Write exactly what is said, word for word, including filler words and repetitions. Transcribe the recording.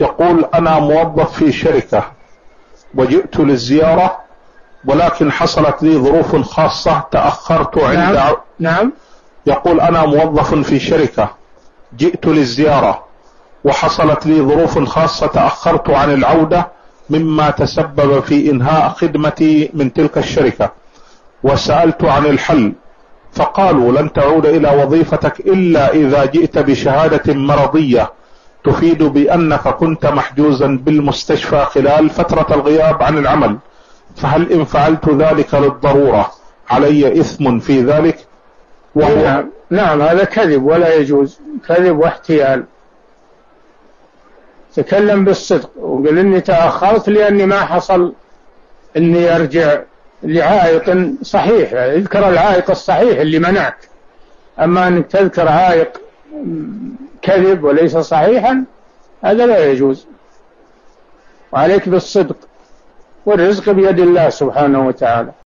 يقول أنا موظف في شركة وجئت للزيارة ولكن حصلت لي ظروف خاصة تأخرت عند نعم. نعم يقول أنا موظف في شركة جئت للزيارة وحصلت لي ظروف خاصة تأخرت عن العودة مما تسبب في إنهاء خدمتي من تلك الشركة، وسألت عن الحل فقالوا لن تعود إلى وظيفتك إلا إذا جئت بشهادة مرضية تفيد بأنك كنت محجوزا بالمستشفى خلال فترة الغياب عن العمل، فهل إن فعلت ذلك للضرورة علي إثم في ذلك؟ وهو نعم. نعم هذا كذب ولا يجوز، كذب واحتيال. تكلم بالصدق وقال إني تأخرت لأني ما حصل إني أرجع لعائق صحيح، يعني اذكر العائق الصحيح اللي منعك، أما أنك تذكر عائق كذب وليس صحيحا هذا لا يجوز، وعليك بالصدق والرزق بيد الله سبحانه وتعالى.